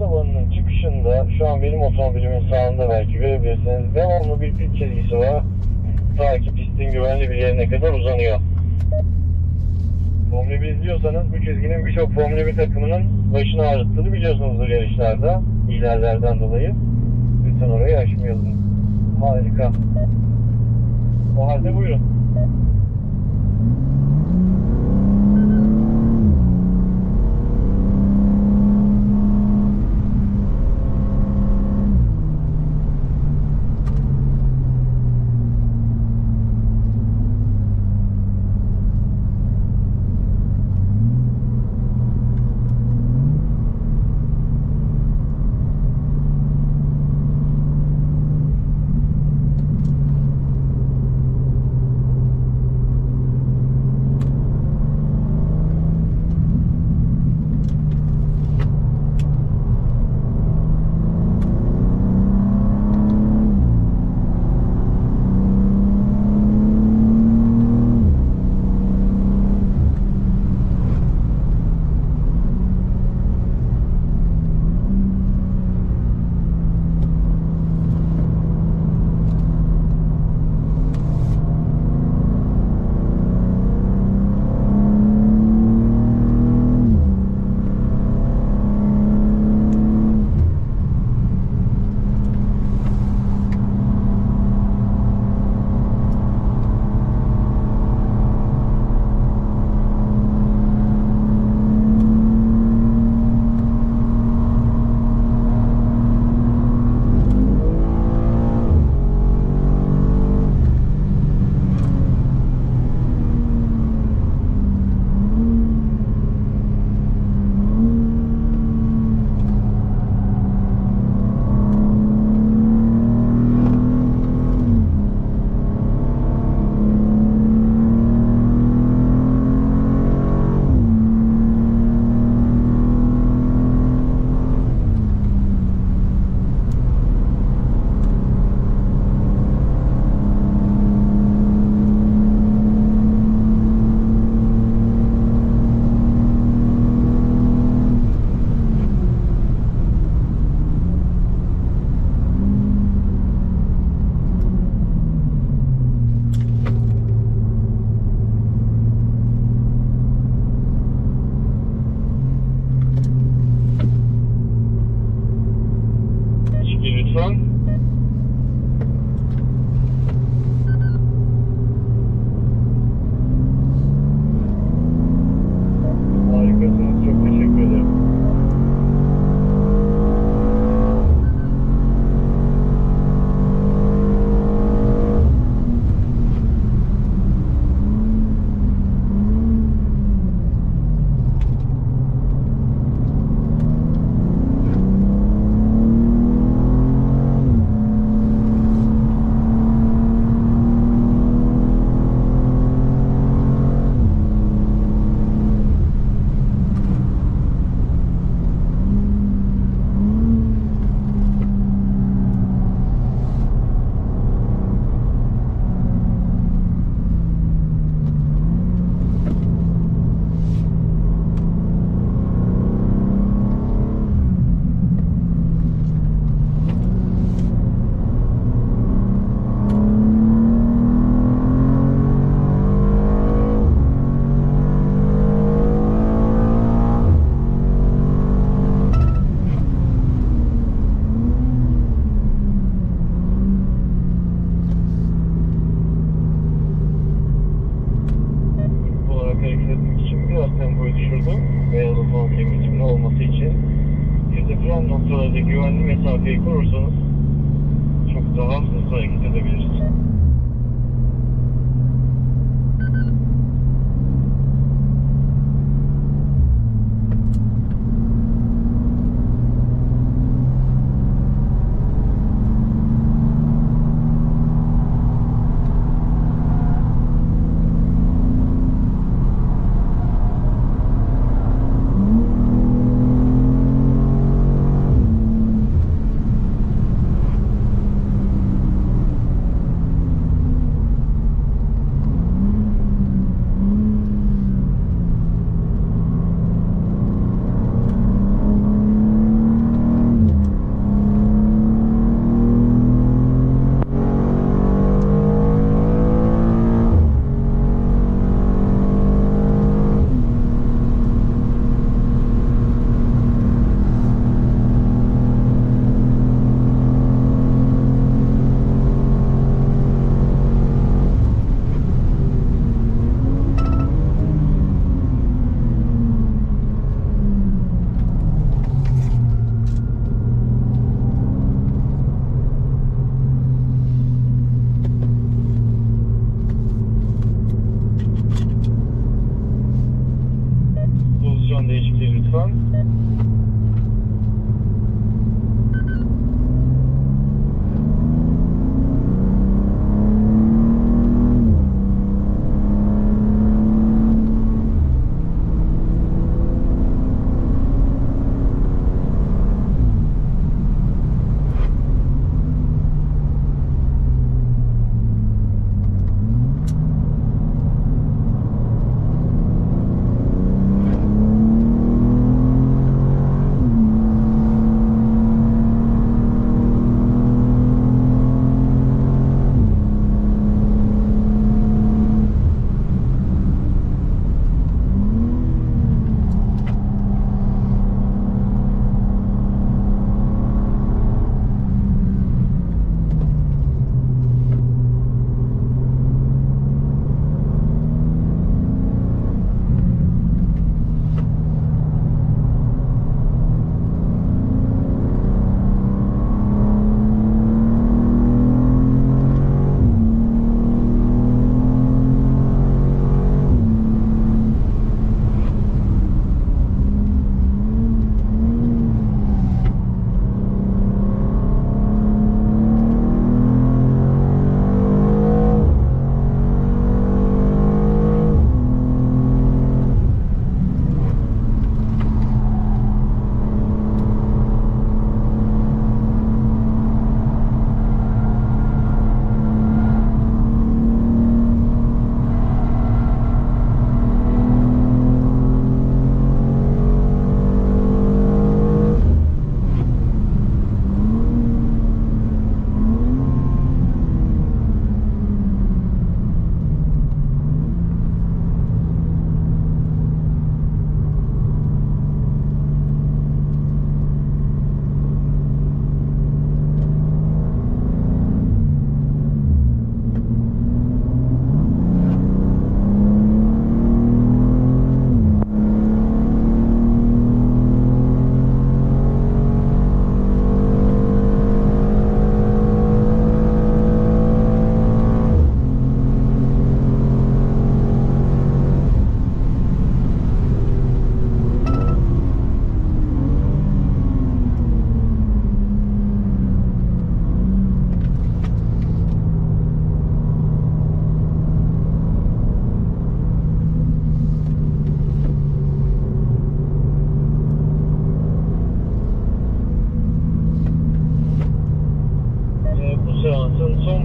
pist alanının çıkışında, şu an benim otomobilimin sağında belki görebilirsiniz, devamlı bir pit çizgisi var. Ta ki pistin güvenli bir yerine kadar uzanıyor. Formül 1 izliyorsanız bu çizginin birçok Formül 1 takımının başını ağrıttığını biliyorsunuzdur yarışlarda, ilerlerden dolayı. Lütfen orayı aşmayalım. Harika. O halde buyurun.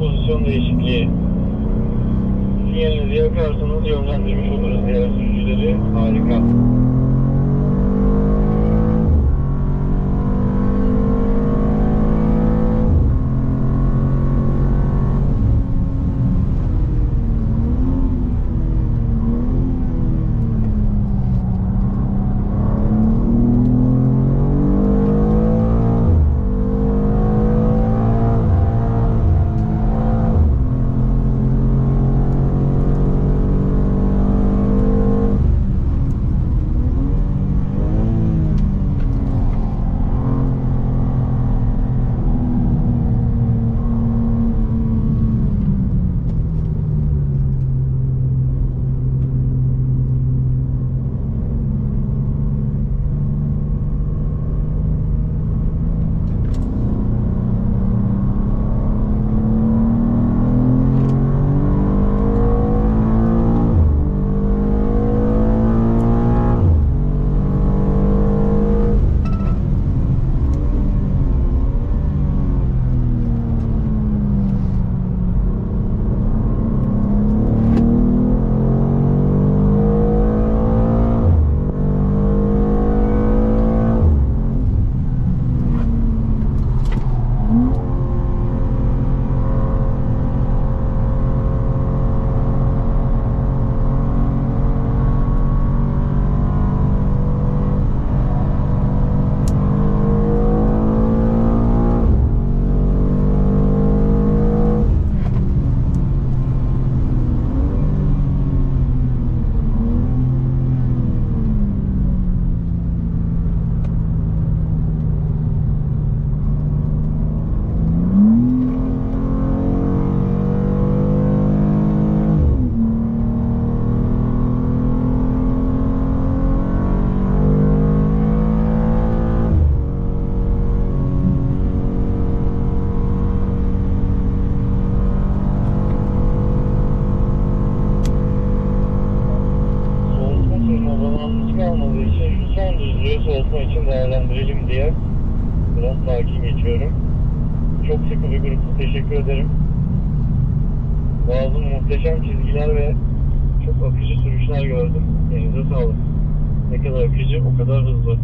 pozisyon değişikliği sinyalinizi yakarsanız yönlendirmiş oluruz diğer sürücüleri. Harika. Soğutma için değerlendirelim diye biraz sakin geçiyorum. Çok sıkı bir grupta teşekkür ederim. Bazı muhteşem çizgiler ve çok akıcı sürüşler gördüm. Elinize sağlık. Ne kadar akıcı o kadar hızlı.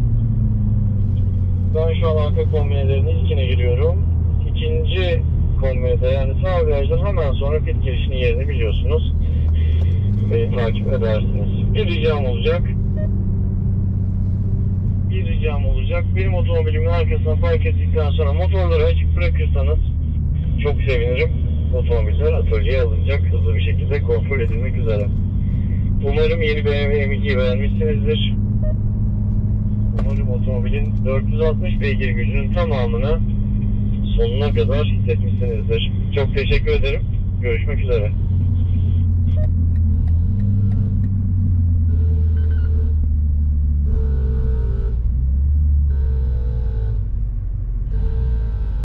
Ben şu an arka kombinelerinin ilkine giriyorum. İkinci kombinede, yani sağ virajdan hemen sonra pit girişinin yerini biliyorsunuz. Beni takip edersiniz. Bir ricam olacak. Benim otomobilimin arkasına park ettikten sonra motorları açık bırakırsanız çok sevinirim. Otomobiller atölyeye alınacak, hızlı bir şekilde kontrol edilmek üzere. Umarım yeni BMW M2'yi beğenmişsinizdir. Umarım otomobilin 460 beygir gücünün tamamını sonuna kadar hissetmişsinizdir. Çok teşekkür ederim. Görüşmek üzere.